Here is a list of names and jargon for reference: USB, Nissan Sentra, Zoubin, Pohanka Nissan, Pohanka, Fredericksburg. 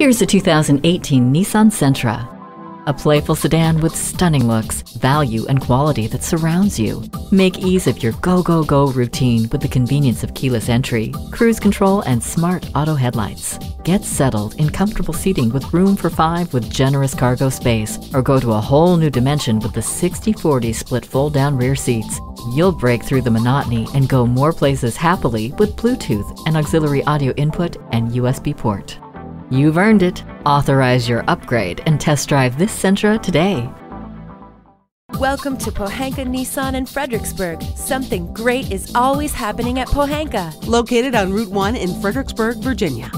Here's the 2018 Nissan Sentra, a playful sedan with stunning looks, value, and quality that surrounds you. Make ease of your go, go, go routine with the convenience of keyless entry, cruise control, and smart auto headlights. Get settled in comfortable seating with room for 5 with generous cargo space, or go to a whole new dimension with the 60/40 split fold-down rear seats. You'll break through the monotony and go more places happily with Bluetooth and auxiliary audio input and USB port. You've earned it. Authorize your upgrade and test drive this Sentra today. Welcome to Pohanka Nissan in Fredericksburg. Something great is always happening at Pohanka. Located on Route 1 in Fredericksburg, Virginia.